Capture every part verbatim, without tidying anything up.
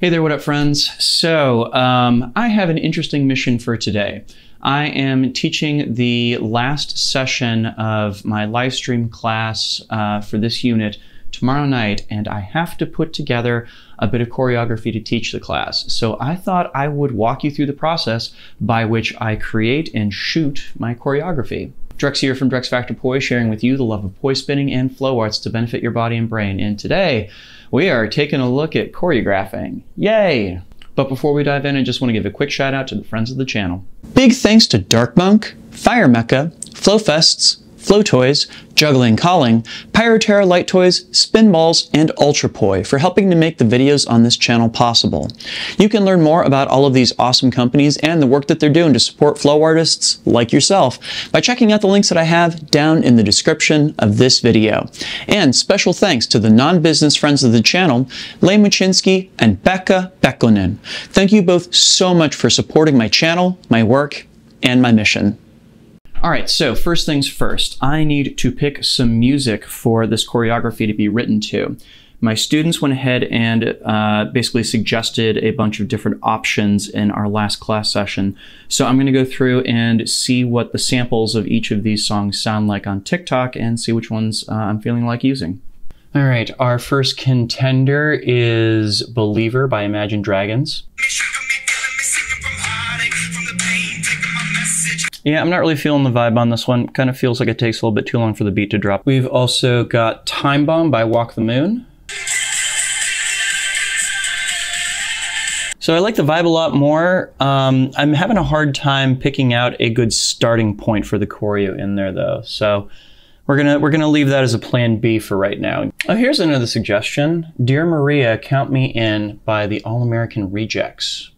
Hey there, what up, friends? So um, I have an interesting mission for today. I am teaching the last session of my live stream class uh, for this unit tomorrow night, and I have to put together a bit of choreography to teach the class. So I thought I would walk you through the process by which I create and shoot my choreography. Drex here from Drex Factor Poi, sharing with you the love of poi spinning and flow arts to benefit your body and brain. And today, we are taking a look at choreographing. Yay! But before we dive in, I just want to give a quick shout out to the friends of the channel. Big thanks to Dark Monk, Fire Mecca, Flow Fests, Flow Toys, Juggling Calling, Pyroterra Light Toys, Spinballs, and Ultrapoi for helping to make the videos on this channel possible. You can learn more about all of these awesome companies and the work that they're doing to support flow artists like yourself by checking out the links that I have down in the description of this video. And special thanks to the non-business friends of the channel, Lain Mochinsky and Pekha Pekkonen. Thank you both so much for supporting my channel, my work, and my mission. All right, so first things first, I need to pick some music for this choreography to be written to. My students went ahead and uh, basically suggested a bunch of different options in our last class session. So I'm gonna go through and see what the samples of each of these songs sound like on TikTok and see which ones uh, I'm feeling like using. All right, our first contender is Believer by Imagine Dragons. Yeah, I'm not really feeling the vibe on this one. Kind of feels like it takes a little bit too long for the beat to drop. We've also got Time Bomb by Walk the Moon. So I like the vibe a lot more. Um, I'm having a hard time picking out a good starting point for the choreo in there though. So we're gonna, we're gonna leave that as a plan B for right now. Oh, here's another suggestion. Dear Maria, Count Me In by the All-American Rejects.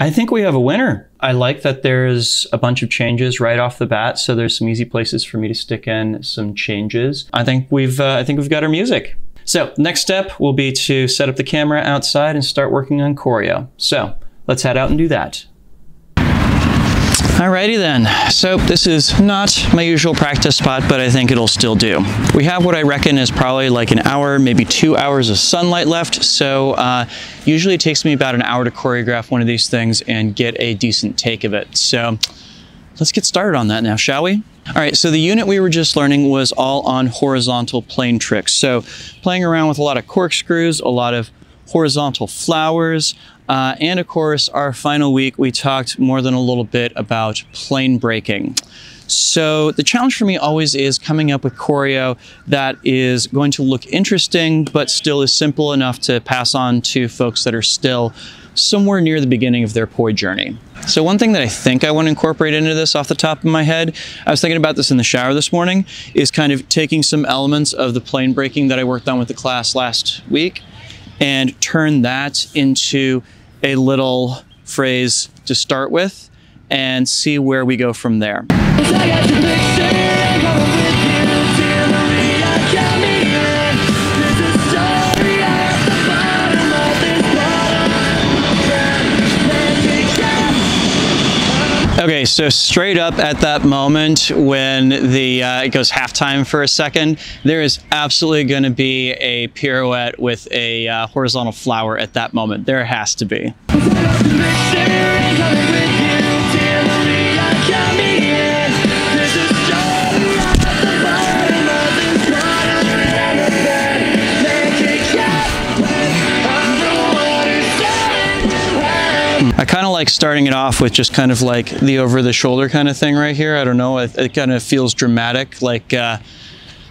I think we have a winner. I like that there's a bunch of changes right off the bat, so there's some easy places for me to stick in some changes. I think we've, uh, I think we've got our music. So next step will be to set up the camera outside and start working on choreo. So let's head out and do that. Alrighty then, so this is not my usual practice spot, but I think it'll still do. We have what I reckon is probably like an hour, maybe two hours of sunlight left, so uh, usually it takes me about an hour to choreograph one of these things and get a decent take of it. So let's get started on that now, shall we? All right, so the unit we were just learning was all on horizontal plane tricks. So playing around with a lot of corkscrews, a lot of horizontal flowers, Uh, and of course, our final week, we talked more than a little bit about plane breaking. So the challenge for me always is coming up with choreo that is going to look interesting, but still is simple enough to pass on to folks that are still somewhere near the beginning of their poi journey. So one thing that I think I want to incorporate into this off the top of my head, I was thinking about this in the shower this morning, is kind of taking some elements of the plane breaking that I worked on with the class last week and turn that into a little phrase to start with and see where we go from there. Okay, so straight up at that moment when the uh, it goes halftime for a second, there is absolutely going to be a pirouette with a uh, horizontal flower at that moment. There has to be. I kind of like starting it off with just kind of like the over the shoulder kind of thing right here. I don't know, it, it kind of feels dramatic. Like, uh,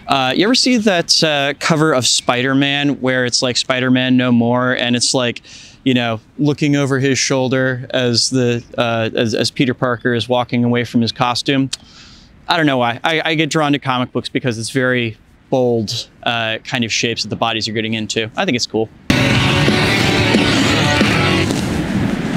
uh, you ever see that uh, cover of Spider-Man where it's like Spider-Man No More and it's like, you know, looking over his shoulder as the uh, as, as Peter Parker is walking away from his costume? I don't know why. I, I get drawn to comic books because it's very bold uh, kind of shapes that the bodies are getting into. I think it's cool.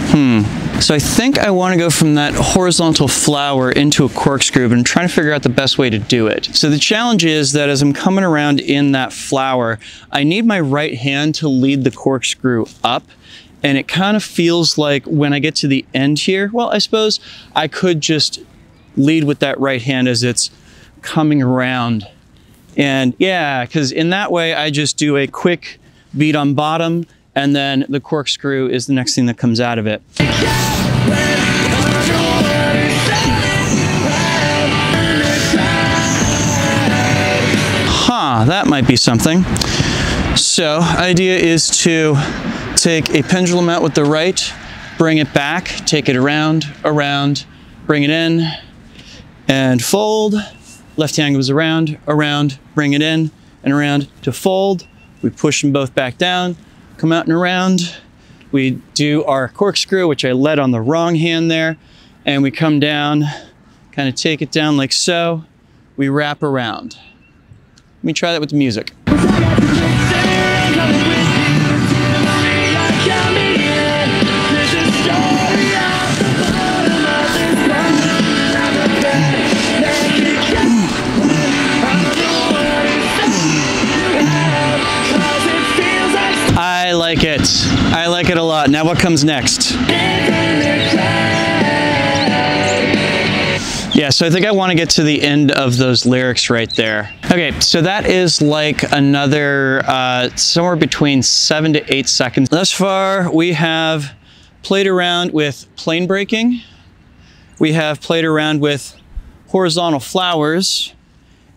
Hmm. So I think I want to go from that horizontal flower into a corkscrew, but I'm trying to figure out the best way to do it. So the challenge is that as I'm coming around in that flower, I need my right hand to lead the corkscrew up. And it kind of feels like when I get to the end here, well, I suppose I could just lead with that right hand as it's coming around And yeah, because in that way, I just do a quick beat on bottom, and then the corkscrew is the next thing that comes out of it. Huh, that might be something. So, idea is to take a pendulum out with the right, bring it back, take it around, around, bring it in, and fold. Left hand goes around, around, bring it in, and around to fold. We push them both back down, come out and around. We do our corkscrew, which I led on the wrong hand there, and we come down, kind of take it down like so. We wrap around. Let me try that with the music. I like it. I like it a lot. Now what comes next? Yeah, so I think I want to get to the end of those lyrics right there. Okay, so that is like another, uh, somewhere between seven to eight seconds. Thus far, we have played around with plane breaking. We have played around with horizontal flowers.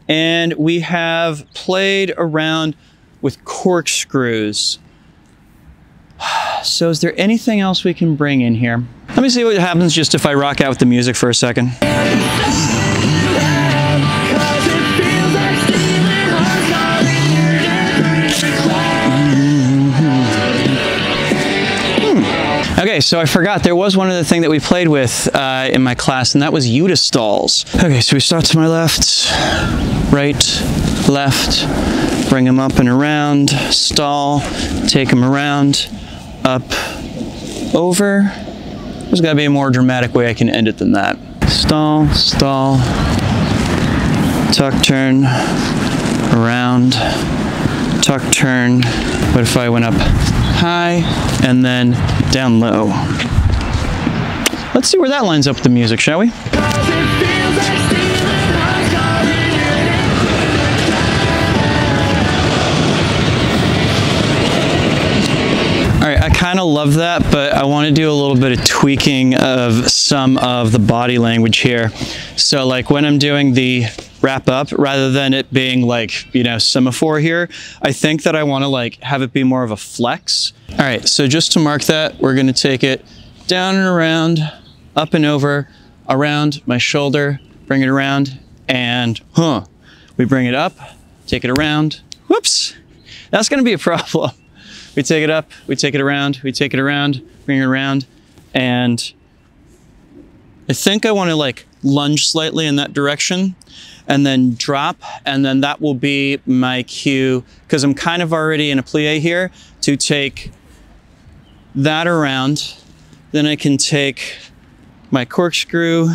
And we have played around with corkscrews. So is there anything else we can bring in here? Let me see what happens just if I rock out with the music for a second. Hmm. Okay, so I forgot there was one other thing that we played with uh, in my class, and that was Udistalls. Okay, so we start to my left, right, left, bring them up and around, stall, take them around, up, over. There's gotta be a more dramatic way I can end it than that. Stall, stall, tuck, turn, around, tuck, turn. What if I went up high and then down low? Let's see where that lines up with the music, shall we? All right, I kind of love that, but I want to do a little bit of tweaking of some of the body language here. So like when I'm doing the wrap up, rather than it being like, you know, semaphore here, I think that I want to like have it be more of a flex. All right, so just to mark that, we're going to take it down and around, up and over, around my shoulder, bring it around, and huh. We bring it up, take it around, whoops, that's going to be a problem. We take it up, we take it around, we take it around, bring it around, and I think I want to like lunge slightly in that direction and then drop, and then that will be my cue, because I'm kind of already in a plie here, to take that around. Then I can take my corkscrew,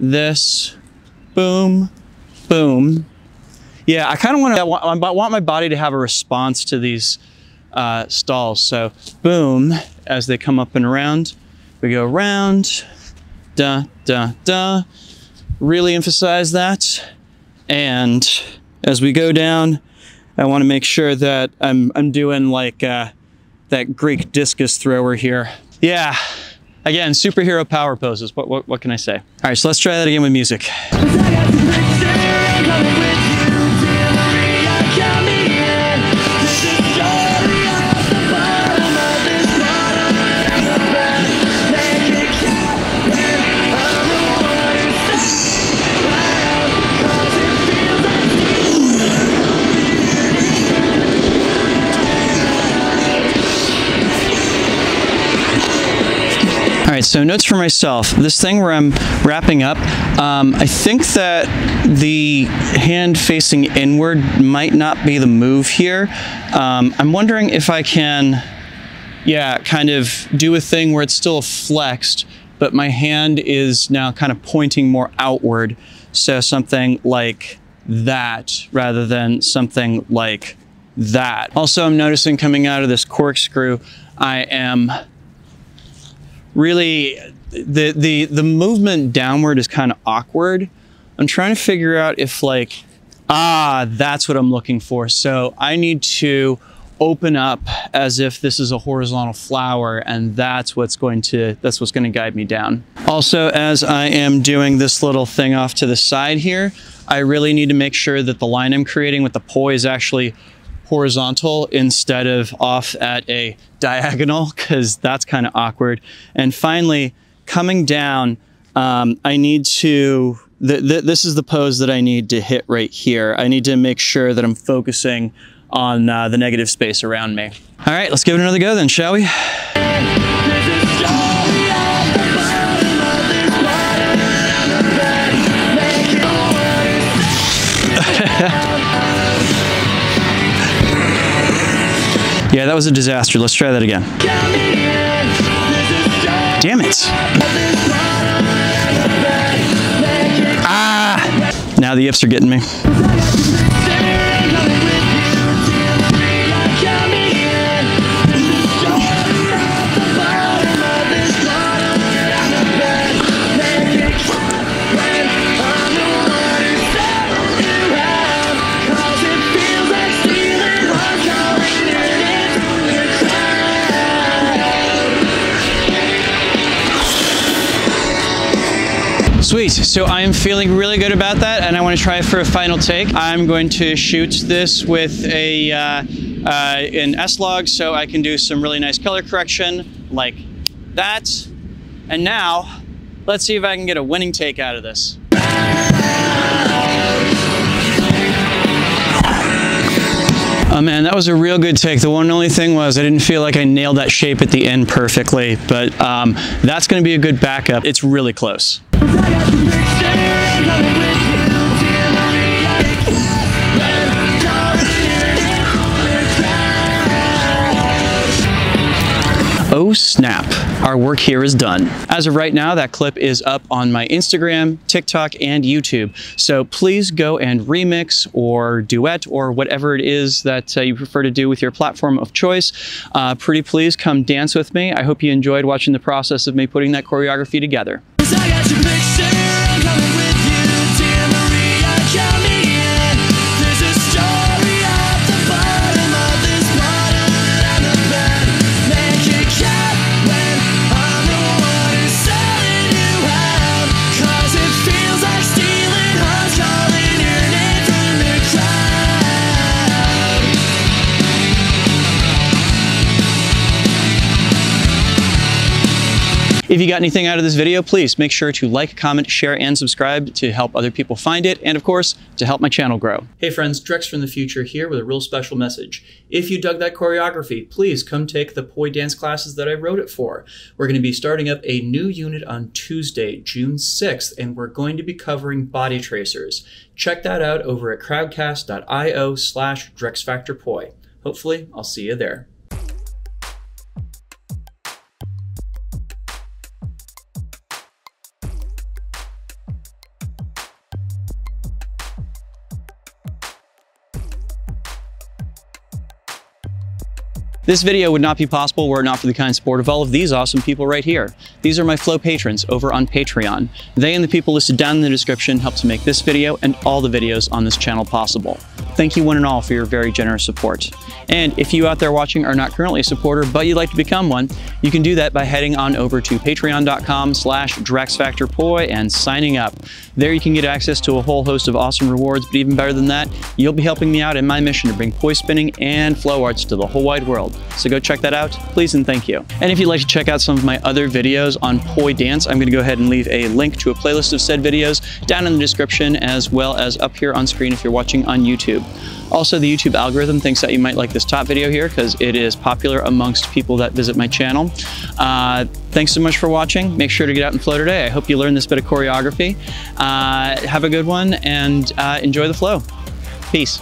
this, boom, boom. Yeah, I kind of want to, I want my body to have a response to these Uh, stalls. So boom, as they come up and around, we go around, da, da, da, really emphasize that. And as we go down, I want to make sure that I'm, I'm doing like uh, that Greek discus thrower here. Yeah, again, superhero power poses. What, what, what can I say? All right, so let's try that again with music. So notes for myself, this thing where I'm wrapping up, um, I think that the hand facing inward might not be the move here. Um, I'm wondering if I can, yeah, kind of do a thing where it's still flexed, but my hand is now kind of pointing more outward. So something like that rather than something like that. Also, I'm noticing coming out of this corkscrew, I am really, the, the, the movement downward is kind of awkward. I'm trying to figure out if like Ah, that's what I'm looking for. So I need to open up as if this is a horizontal flower, and that's what's going to, that's what's going to guide me down. Also, as I am doing this little thing off to the side here, I really need to make sure that the line I'm creating with the poi is actually horizontal instead of off at a diagonal, because that's kind of awkward. And finally, coming down, um, I need to, th th this is the pose that I need to hit right here. I need to make sure that I'm focusing on uh, the negative space around me. All right, let's give it another go then, shall we? Yeah, that was a disaster. Let's try that again. Damn it. Ah! Now the yips are getting me. Sweet, so I am feeling really good about that, and I want to try for a final take. I'm going to shoot this with a, uh, uh, an S-Log, so I can do some really nice color correction like that. And now, let's see if I can get a winning take out of this. Oh man, that was a real good take. The one and only thing was I didn't feel like I nailed that shape at the end perfectly, but um, that's gonna be a good backup. It's really close. Oh snap, our work here is done. As of right now, that clip is up on my Instagram, TikTok, and YouTube. So please go and remix or duet or whatever it is that uh, you prefer to do with your platform of choice. Uh, pretty please come dance with me. I hope you enjoyed watching the process of me putting that choreography together. If you got anything out of this video, please make sure to like, comment, share, and subscribe to help other people find it, and of course, to help my channel grow. Hey friends, Drex from the future here with a real special message. If you dug that choreography, please come take the poi dance classes that I wrote it for. We're going to be starting up a new unit on Tuesday, June sixth, and we're going to be covering body tracers. Check that out over at crowdcast.io slash Drex Factor Poi. Hopefully, I'll see you there. This video would not be possible were it not for the kind support of all of these awesome people right here. These are my Flow patrons over on Patreon. They and the people listed down in the description helped to make this video and all the videos on this channel possible. Thank you one and all for your very generous support. And if you out there watching are not currently a supporter but you'd like to become one, you can do that by heading on over to patreon.com slash drexfactorpoi and signing up. There you can get access to a whole host of awesome rewards, but even better than that, you'll be helping me out in my mission to bring poi spinning and flow arts to the whole wide world. So go check that out, please and thank you. And if you'd like to check out some of my other videos on poi dance, I'm gonna go ahead and leave a link to a playlist of said videos down in the description, as well as up here on screen if you're watching on YouTube. Also, the YouTube algorithm thinks that you might like this top video here because it is popular amongst people that visit my channel. Uh, thanks so much for watching. Make sure to get out and flow today. I hope you learned this bit of choreography. Uh, have a good one and uh, enjoy the flow. Peace.